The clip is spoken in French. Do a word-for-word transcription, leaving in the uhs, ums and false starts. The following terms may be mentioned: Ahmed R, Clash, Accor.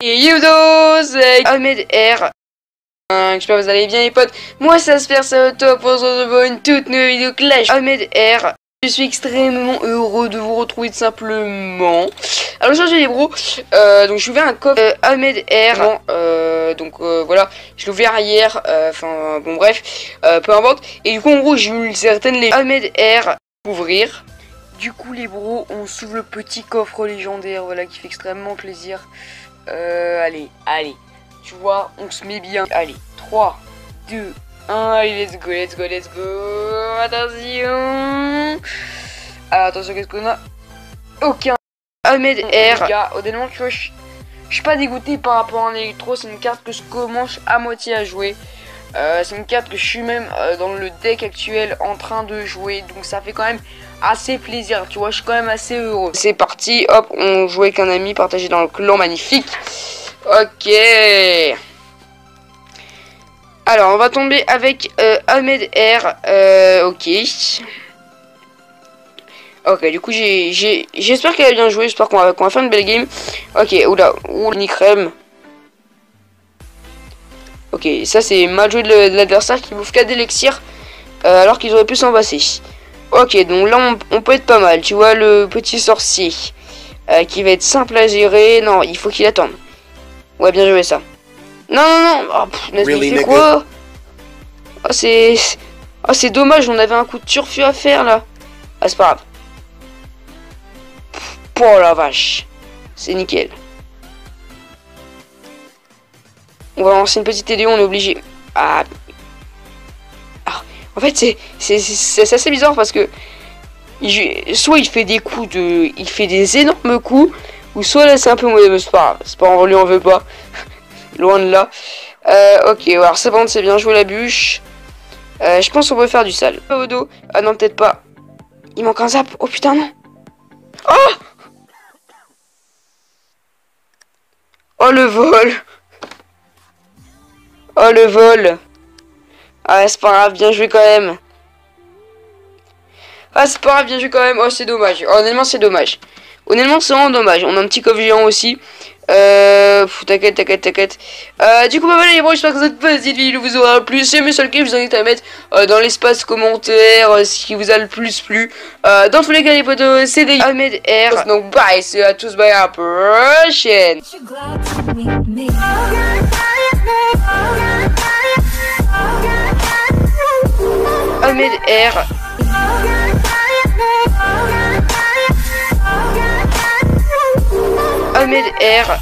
Et yo dos, Ahmed R. J'espère que vous allez bien les potes. Moi ça se perd, ça au top. On se retrouve pour une toute nouvelle vidéo Clash. Ahmed R. Je suis extrêmement heureux de vous retrouver tout simplement. Alors aujourd'hui les bros, euh, donc j'ai ouvert un coffre euh, Ahmed R. Bon, euh, donc euh, voilà, je l'ai ouvert hier, enfin euh, bon bref, euh, peu importe. Et du coup en gros j'ai eu certaines les Ahmed R ouvrir. Du coup les bros, on s'ouvre le petit coffre légendaire, voilà, qui fait extrêmement plaisir. Euh, allez, allez, tu vois, on se met bien. Allez, trois, deux, un, allez, let's go, let's go, let's go. Attention. Alors, attention, qu'est-ce qu'on a? Aucun Ahmed R. Les gars, honnêtement, tu vois, je suis pas dégoûté par rapport à un électro. C'est une carte que je commence à moitié à jouer. Euh, c'est une carte que je suis même euh, dans le deck actuel en train de jouer. Donc, ça fait quand même assez plaisir. Tu vois, je suis quand même assez heureux. C'est parti. Hop, on jouait avec un ami partagé dans le clan. Magnifique. Ok. Alors, on va tomber avec euh, Ahmed R. Euh, ok. Ok, du coup, j'ai j'espère qu'elle a bien joué. J'espère qu'on va, qu'on va faire une belle game. Ok, oula, oula, ni crème. Ok, ça, c'est mal joué de l'adversaire qui bouffe qu'à d'élixir euh, alors qu'ils auraient pu s'en passer. Ok, donc là, on, on peut être pas mal. Tu vois, le petit sorcier euh, qui va être simple à gérer. Non, il faut qu'il attende. Ouais, bien joué ça. Non, non, non, oh, pff, mais really, fait quoi? Oh, c'est... Oh, c'est dommage, on avait un coup de turfu à faire, là. Ah, c'est pas grave. Pff, oh, la vache. C'est nickel. On va lancer une petite T D O, on est obligé. Ah. Ah. En fait, c'est... C'est assez bizarre, parce que... Je... Soit il fait des coups de... Il fait des énormes coups, ou soit, là, c'est un peu mauvais, mais c'est pas grave. C'est pas grave, on lui en veut pas. Loin de là. Euh, ok, alors c'est bon, c'est bien joué la bûche. Euh, je pense qu'on peut faire du sale. Au dos. Ah non, peut-être pas. Il manque un zap. Oh putain, non. Oh, oh le vol. Oh le vol. Ah, c'est pas grave, bien joué quand même. Ah, c'est pas grave, bien joué quand même. Oh, c'est dommage. Oh, honnêtement, c'est dommage. Honnêtement, c'est vraiment dommage. On a un petit coffre géant aussi. Euh, t'inquiète, t'inquiète, t'inquiète. Euh, du coup, bah voilà les bros, j'espère que cette petite vidéo vous aura plu. Si vous aimez ce live, je vous invite à mettre euh, dans l'espace commentaire euh, ce qui vous a le plus plu. Euh, dans tous les cas, les potos, c'est des Ahmed R. Donc, bye, c'est à tous, bye, à la prochaine. Ahmed R. Ahmed R.